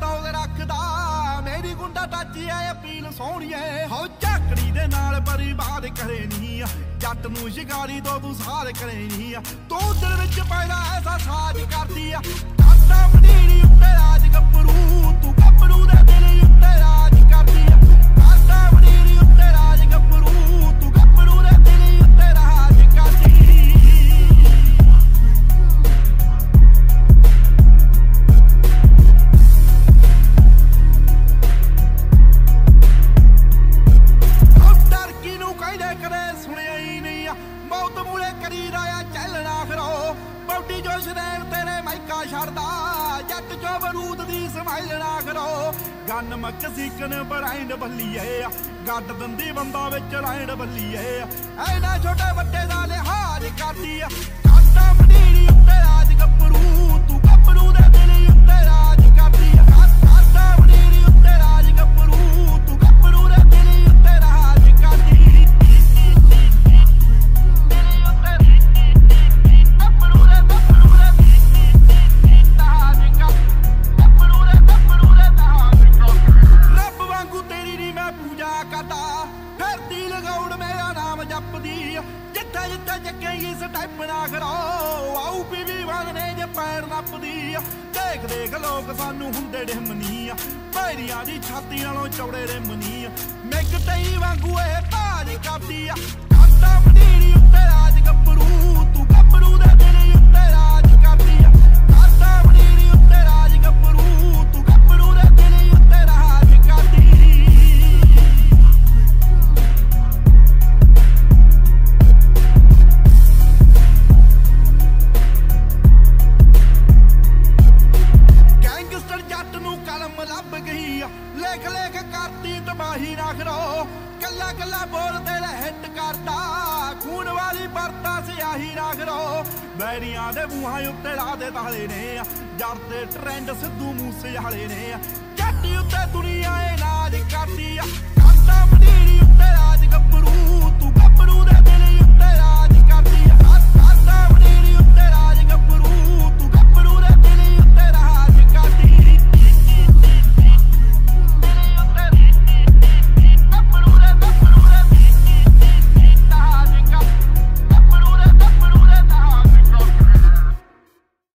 ਟੌਰ ਰੱਖਦਾ ਮੇਰੀ ਗੁੰਡਾ ਟਾਚੀ ਐ ਅਪੀਲ ਸੋਹਣੀਏ ਹੋ ਝਾਕੜੀ ਦੇ ਨਾਲ ਬਰਬਾਦ ਕਰੇ ਨਹੀਂ ਜੱਟ ਨੂੰ ਸ਼ਿਕਾਰੀ ਤੋਂ ਤੂੰ ਸਾਰ ਕਰੇ ਨਹੀਂ ਤੂੰ ਦਿਲ ਵਿੱਚ ਪੈਦਾ ਐਸਾ ਸਾਜ ਕਰਦੀ ਆ ਕਾਟਾ ਮਡੀਰੀ ਉੱਤੇ ਰਾਜ ਗੱਭਰੂ ਤੂੰ ਗੱਭਰੂ ਦੇ ਦਿਲ ਉੱਤੇ ਰਾਜ ਕਰਦੀ ਆ ਕਾਟਾ ਮਡੀਰੀ ਉੱਤੇ ਰਾਜ ਗੱਭਰੂ ਤੂੰ ਗੱਭਰੂ ਦੇ ਦਿਲ ਉੱਤੇ ਰਾਜ ਕਰਦੀ गन मक सीकन ब्राइंड बलिए गड दंदी बंदा विच राइंड बलिए ऐना छोटे बड्डे दा लिहाज करदी काटा मडीरी उत्ते राज गप्परू तू गप्परू दे दिल उत्ते राज करदी काटा मडीरी उत्ते राज गप्परू तू गप्परू दे दिल उत्ते राज करदी Got the money, you better get the